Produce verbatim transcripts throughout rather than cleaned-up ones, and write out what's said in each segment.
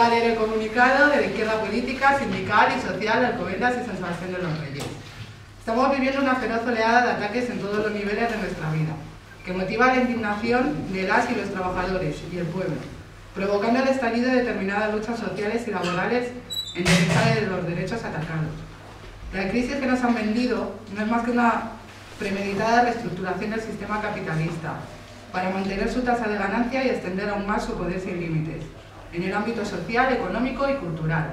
a leer el comunicado de la izquierda política, sindical y social de Alcobendas y San Sebastián de los Reyes. Estamos viviendo una feroz oleada de ataques en todos los niveles de nuestra vida, que motiva la indignación de las y los trabajadores y el pueblo, provocando el estallido de determinadas luchas sociales y laborales en defensa de los derechos atacados. La crisis que nos han vendido no es más que una premeditada reestructuración del sistema capitalista, para mantener su tasa de ganancia y extender aún más su poder sin límites, en el ámbito social, económico y cultural.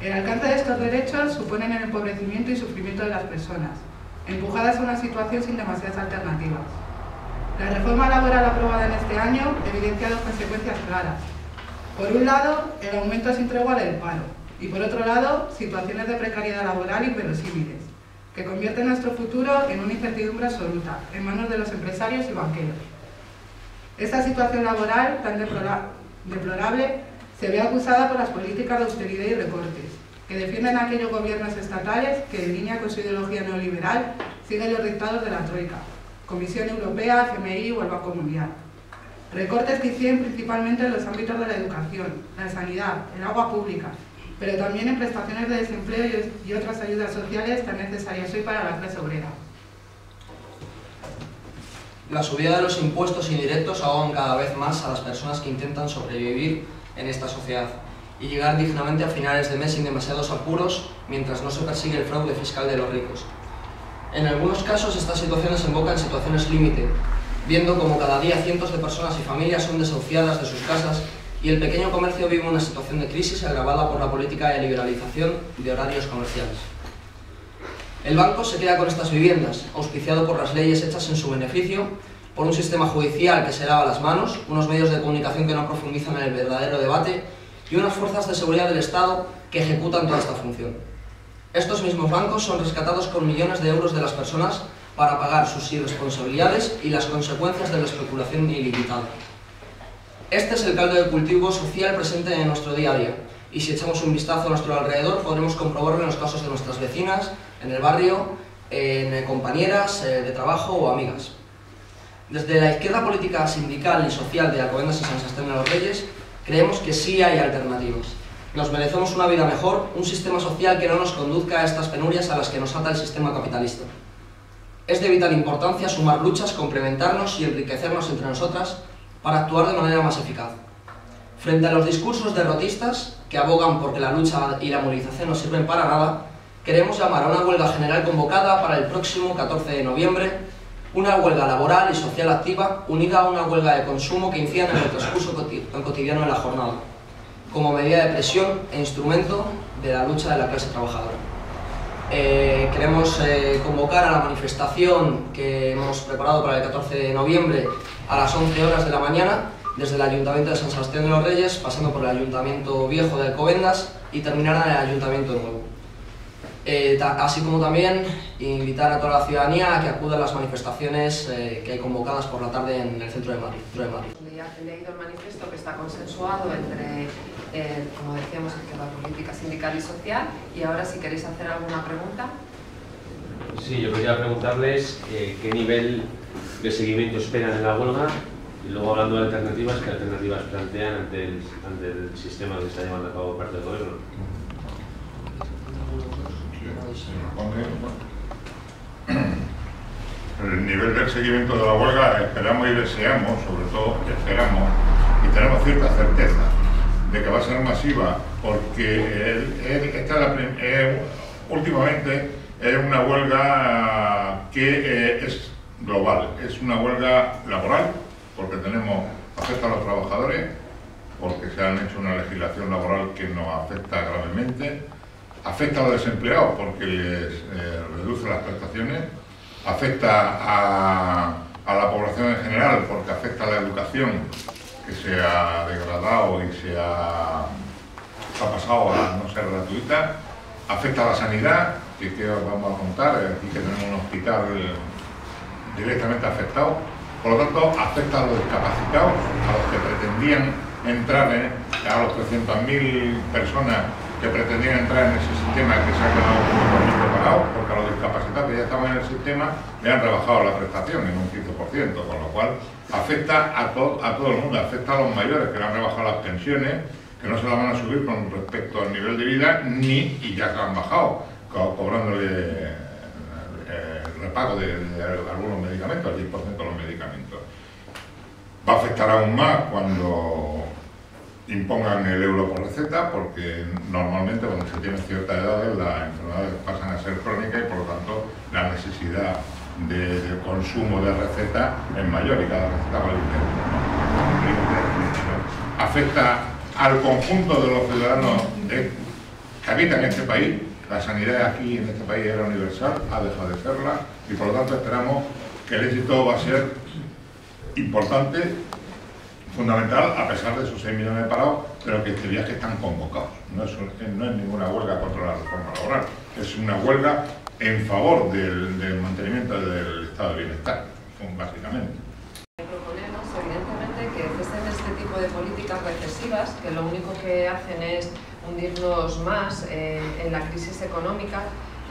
El alcance de estos derechos suponen el empobrecimiento y sufrimiento de las personas, empujadas a una situación sin demasiadas alternativas. La reforma laboral aprobada en este año evidencia dos consecuencias claras. Por un lado, el aumento sin tregua del paro, y por otro lado, situaciones de precariedad laboral inverosímiles, que convierten nuestro futuro en una incertidumbre absoluta, en manos de los empresarios y banqueros. Esta situación laboral tan deplorable se ve acusada por las políticas de austeridad y recortes, que defienden a aquellos gobiernos estatales que, en línea con su ideología neoliberal, siguen los dictados de la Troika, Comisión Europea, F M I o el Banco Mundial. Recortes que inciden principalmente en los ámbitos de la educación, la sanidad, el agua pública, pero también en prestaciones de desempleo y otras ayudas sociales tan necesarias hoy para la clase obrera. La subida de los impuestos indirectos ahogan cada vez más a las personas que intentan sobrevivir en esta sociedad y llegar dignamente a finales de mes sin demasiados apuros mientras no se persigue el fraude fiscal de los ricos. En algunos casos esta situación desemboca en situaciones límite, viendo como cada día cientos de personas y familias son desahuciadas de sus casas y el pequeño comercio vive una situación de crisis agravada por la política de liberalización de horarios comerciales. El banco se queda con estas viviendas, auspiciado por las leyes hechas en su beneficio, por un sistema judicial que se lava las manos, unos medios de comunicación que no profundizan en el verdadero debate y unas fuerzas de seguridad del Estado que ejecutan toda esta función. Estos mismos bancos son rescatados con millones de euros de las personas para pagar sus irresponsabilidades y las consecuencias de la especulación ilimitada. Este es el caldo de cultivo social presente en nuestro día a día, y si echamos un vistazo a nuestro alrededor podremos comprobarlo en los casos de nuestras vecinas, en el barrio, en compañeras de trabajo o amigas. Desde la izquierda política, sindical y social de Alcobendas y San Sebastián de los Reyes, creemos que sí hay alternativas. Nos merecemos una vida mejor, un sistema social que no nos conduzca a estas penurias a las que nos ata el sistema capitalista. Es de vital importancia sumar luchas, complementarnos y enriquecernos entre nosotras, para actuar de manera más eficaz. Frente a los discursos derrotistas, que abogan porque la lucha y la movilización no sirven para nada, queremos llamar a una huelga general convocada para el próximo catorce de noviembre, una huelga laboral y social activa, unida a una huelga de consumo que incida en el transcurso cotidiano de la jornada, como medida de presión e instrumento de la lucha de la clase trabajadora. Eh, queremos eh, convocar a la manifestación que hemos preparado para el catorce de noviembre a las once horas de la mañana desde el Ayuntamiento de San Sebastián de los Reyes, pasando por el Ayuntamiento Viejo de Alcobendas y terminar en el Ayuntamiento Nuevo. Eh, así como también invitar a toda la ciudadanía a que acuda a las manifestaciones eh, que hay convocadas por la tarde en el centro de Madrid. Centro de Madrid. He leído el manifiesto que está consensuado entre, eh, como decíamos, la política sindical y social, y ahora si queréis hacer alguna pregunta. Sí, yo quería preguntarles eh, qué nivel de seguimiento esperan en la huelga, y luego hablando de alternativas, qué alternativas plantean ante el, ante el sistema que está llevando a cabo parte del gobierno. El nivel del seguimiento de la huelga esperamos y deseamos, sobre todo esperamos, y tenemos cierta certeza de que va a ser masiva, porque el, el, esta la prim, eh, últimamente es una huelga que eh, es global, es una huelga laboral, porque tenemos afecta a los trabajadores, porque se han hecho una legislación laboral que nos afecta gravemente, afecta a los desempleados porque les eh, reduce las prestaciones, afecta a, a la población en general porque afecta a la educación, que se ha degradado y se ha, se ha pasado a no ser gratuita, afecta a la sanidad, que, que os vamos a contar, aquí que tenemos un hospital eh, directamente afectado, por lo tanto afecta a los discapacitados, a los que pretendían entrar, eh, a los trescientas mil personas que pretendían entrar en ese sistema que se ha quedado un poco más preparado, porque a los discapacitados que ya estaban en el sistema le han rebajado la prestación en un quince por ciento, con lo cual afecta a, to a todo el mundo, afecta a los mayores que le han rebajado las pensiones, que no se la van a subir con respecto al nivel de vida, ni, y ya que han bajado, co cobrándole el repago de, de algunos medicamentos, el diez por ciento de los medicamentos. Va a afectar aún más cuando impongan el euro por receta, porque normalmente cuando se tiene cierta edad las enfermedades pasan a ser crónicas y por lo tanto la necesidad de, de consumo de receta es mayor y cada receta vale un euro. Afecta al conjunto de los ciudadanos de, que habitan este país. La sanidad aquí en este país era universal, ha dejado de serla y por lo tanto esperamos que el éxito va a ser importante, fundamental, a pesar de esos seis millones de parados, pero que este viaje están convocados. No es, no es ninguna huelga contra la reforma laboral, es una huelga en favor del, del mantenimiento del estado de bienestar, básicamente. Proponemos, evidentemente, que cesen este tipo de políticas recesivas, que lo único que hacen es hundirnos más eh, en la crisis económica.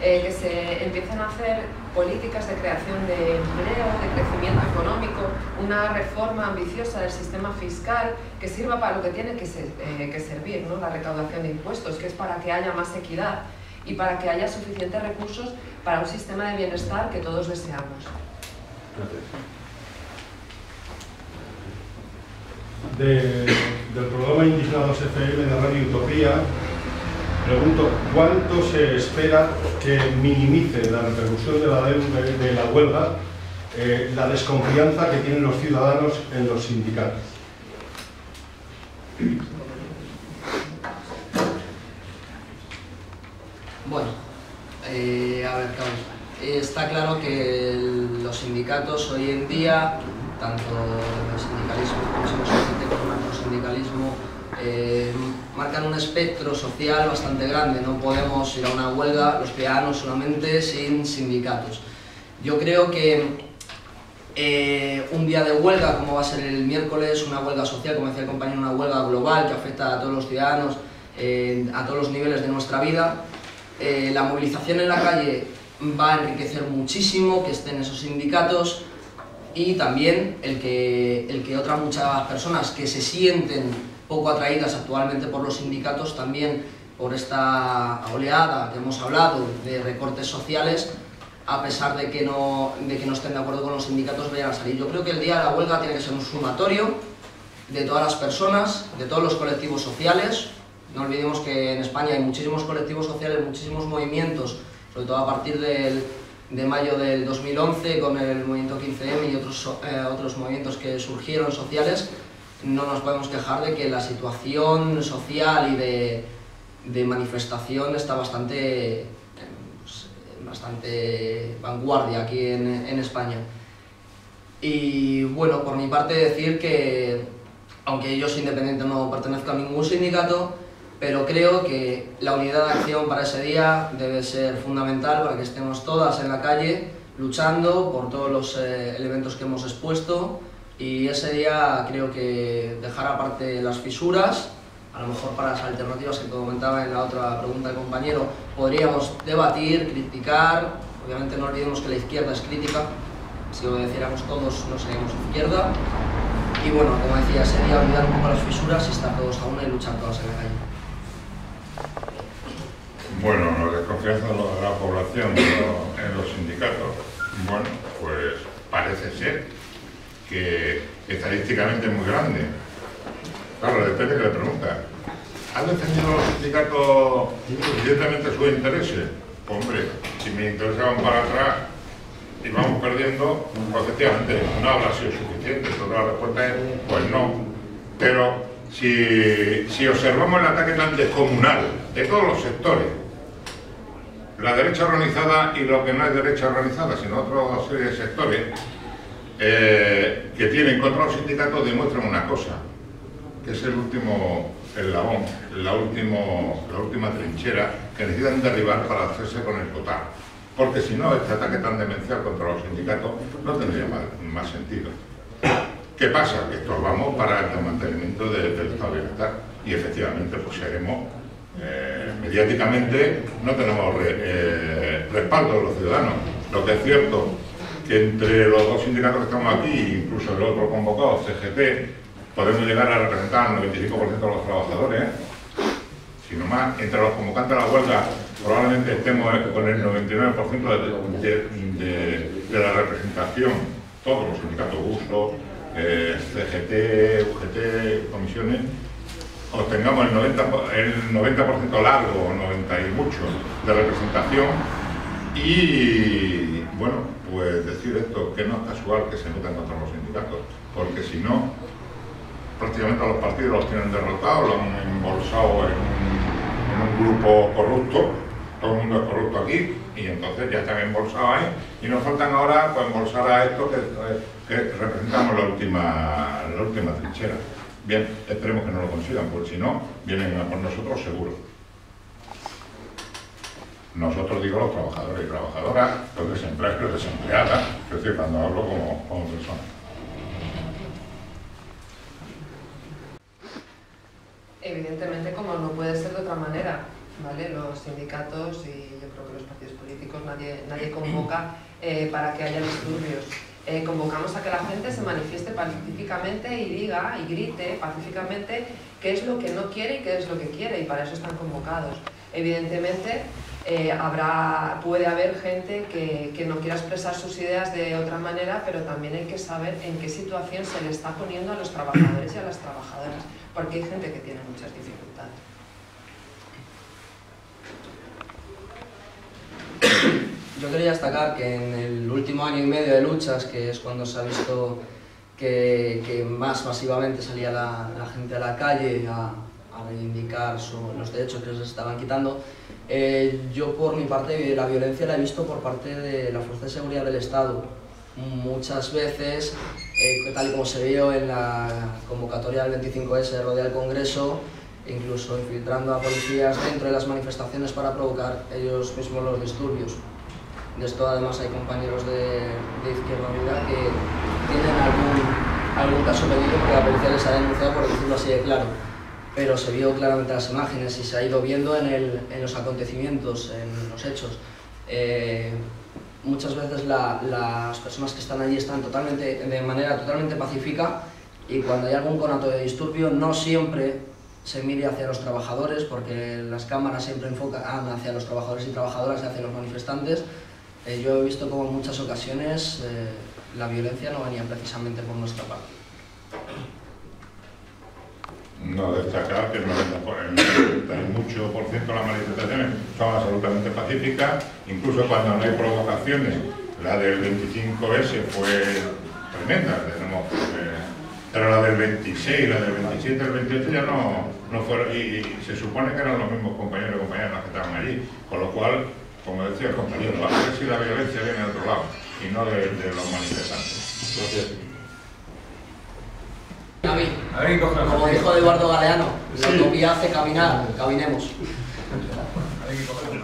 Eh, que se empiecen a hacer políticas de creación de empleo, de crecimiento económico, una reforma ambiciosa del sistema fiscal que sirva para lo que tiene que, ser, eh, que servir, ¿no? La recaudación de impuestos, que es para que haya más equidad y para que haya suficientes recursos para un sistema de bienestar que todos deseamos. De, del programa Indignados F M de Radio Utopía, pregunto, ¿cuánto se espera que minimice la repercusión de la, de, de la huelga eh, la desconfianza que tienen los ciudadanos en los sindicatos? Bueno, eh, a ver, está claro que el, los sindicatos hoy en día, tanto el sindicalismo como el C G T como el sindicalismo, Eh, marcan un espectro social bastante grande. No podemos ir a una huelga los ciudadanos solamente sin sindicatos. Yo creo que eh, un día de huelga, como va a ser el miércoles, una huelga social, como decía el compañero, una huelga global que afecta a todos los ciudadanos, eh, a todos los niveles de nuestra vida, eh, la movilización en la calle va a enriquecer muchísimo que estén esos sindicatos. Y también el que, el que otras muchas personas que se sienten poco atraídas actualmente por los sindicatos, también por esta oleada que hemos hablado de recortes sociales, a pesar de que no, de que no estén de acuerdo con los sindicatos, vayan a salir. Yo creo que el día de la huelga tiene que ser un sumatorio de todas las personas, de todos los colectivos sociales. No olvidemos que en España hay muchísimos colectivos sociales, muchísimos movimientos, sobre todo a partir del, de mayo del dos mil once con el movimiento quince eme y otros, eh, otros movimientos que surgieron sociales. No nos podemos quejar de que la situación social y de, de manifestación está bastante, pues, bastante vanguardia aquí en, en España. Y bueno, por mi parte decir que, aunque yo soy independiente, no pertenezco a ningún sindicato, pero creo que la unidad de acción para ese día debe ser fundamental para que estemos todas en la calle luchando por todos los eh, elementos que hemos expuesto. Y ese día creo que dejar aparte las fisuras, a lo mejor para las alternativas que comentaba en la otra pregunta del compañero, podríamos debatir, criticar. Obviamente no olvidemos que la izquierda es crítica, si lo deciéramos todos no seríamos izquierda. Y bueno, como decía, ese día olvidar un poco las fisuras y estar todos a una y luchar todos en la calle. Bueno, la desconfianza de la población en los sindicatos, bueno, pues parece ser que estadísticamente es muy grande. Claro, depende que le preguntas. ¿Han defendido los sindicatos suficientemente sus intereses? Pues, hombre, si mis intereses van para atrás y vamos perdiendo, pues efectivamente no habrá sido suficiente. Toda la respuesta es, pues no. Pero si, si observamos el ataque tan descomunal de todos los sectores, la derecha organizada y lo que no es derecha organizada, sino otra serie de sectores, Eh, que tienen contra los sindicatos, demuestran una cosa, que es el último eslabón, la, último, la última trinchera que necesitan derribar para hacerse con el total, porque si no, este ataque tan demencial contra los sindicatos no tendría más, más sentido. ¿Qué pasa? Que estorbamos para el mantenimiento del de estado de bienestar y efectivamente pues seremos, eh, mediáticamente no tenemos re, eh, respaldo de los ciudadanos. Lo que es cierto, entre los dos sindicatos que estamos aquí, incluso el otro convocado, C G T, podemos llegar a representar al noventa y cinco por ciento de los trabajadores, sino más, entre los convocantes a la huelga probablemente estemos con el noventa y nueve por ciento de, de, de, de la representación, todos los sindicatos BUSO, eh, C G T, U G T, Comisiones, obtengamos el noventa por ciento largo, noventa y mucho, de representación. Y bueno, pues decir esto, que no es casual que se metan contra los sindicatos, porque si no, prácticamente a los partidos los tienen derrotados, los han embolsado en un, en un grupo corrupto, todo el mundo es corrupto aquí, y entonces ya están embolsados ahí, y nos faltan ahora pues embolsar a estos que, que representamos la última, la última trinchera. Bien, esperemos que no lo consigan, porque si no, vienen a por nosotros seguro. Nosotros, digo, los trabajadores y trabajadoras, los desempleados y los desempleadas, es decir, cuando hablo como, como persona. Evidentemente, como no puede ser de otra manera, ¿vale? Los sindicatos y yo creo que los partidos políticos, nadie, nadie convoca eh, para que haya disturbios. Eh, convocamos a que la gente se manifieste pacíficamente y diga y grite pacíficamente qué es lo que no quiere y qué es lo que quiere, y para eso están convocados. Evidentemente eh, habrá, puede haber gente que, que no quiera expresar sus ideas de otra manera, pero también hay que saber en qué situación se le está poniendo a los trabajadores y a las trabajadoras, porque hay gente que tiene muchas dificultades. Yo quería destacar que en el último año y medio de luchas, que es cuando se ha visto que, que más masivamente salía la, la gente a la calle a, a reivindicar su, los derechos que les estaban quitando, eh, yo por mi parte la violencia la he visto por parte de la Fuerza de Seguridad del Estado. Muchas veces, eh, tal y como se vio en la convocatoria del veinticinco ese, rodea el Congreso, incluso infiltrando a policías dentro de las manifestaciones para provocar ellos mismos los disturbios. De esto además hay compañeros de, de Izquierda Unida que tienen algún, algún caso pendiente porque la policía les ha denunciado, por decirlo así de claro. Pero se vio claramente las imágenes y se ha ido viendo en, el, en los acontecimientos, en los hechos. Eh, muchas veces la, las personas que están allí están totalmente, de manera totalmente pacífica, y cuando hay algún conato de disturbio no siempre se mire hacia los trabajadores, porque las cámaras siempre enfocan hacia los trabajadores y trabajadoras y hacia los manifestantes. Eh, yo he visto como en muchas ocasiones eh, la violencia no venía precisamente por nuestra parte. No, destacar que el noventa y ocho por ciento de las manifestaciones son absolutamente pacíficas, incluso cuando no hay provocaciones. La del veinticinco ese fue tremenda, tenemos, eh, pero la del veintiséis, la del veintisiete, el veintiocho ya no, no fueron, y, y se supone que eran los mismos compañeros y compañeras que estaban allí, con lo cual, como decía el compañero, a ver si la violencia viene de otro lado y no de, de los manifestantes. Gracias. A mí, a mí coge, como dijo Eduardo Galeano, la utopía hace caminar, caminemos. A mí,